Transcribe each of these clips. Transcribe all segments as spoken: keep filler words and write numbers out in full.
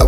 I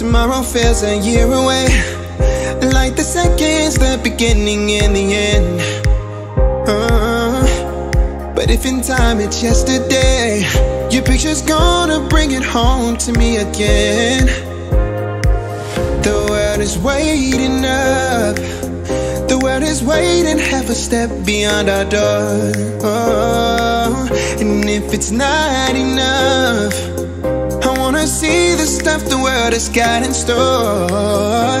Tomorrow feels a year away, like the seconds, the beginning and the end. uh, But if in time it's yesterday, your picture's gonna bring it home to me again. The world is waiting up. The world is waiting half a step beyond our door. oh, And if it's not enough, see the stuff the world has got in store.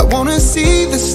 I wanna see the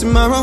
Tomorrow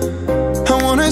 I wanna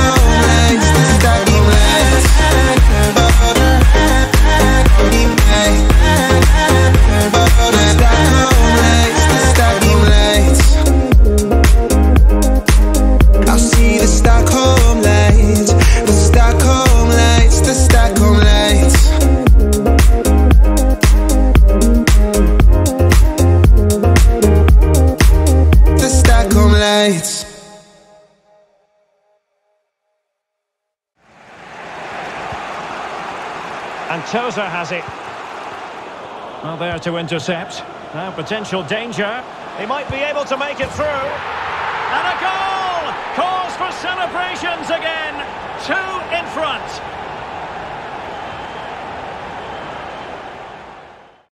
And Toza has it. Well, there to intercept. Now potential danger. He might be able to make it through. And a goal! Cause for celebrations again. Two in front.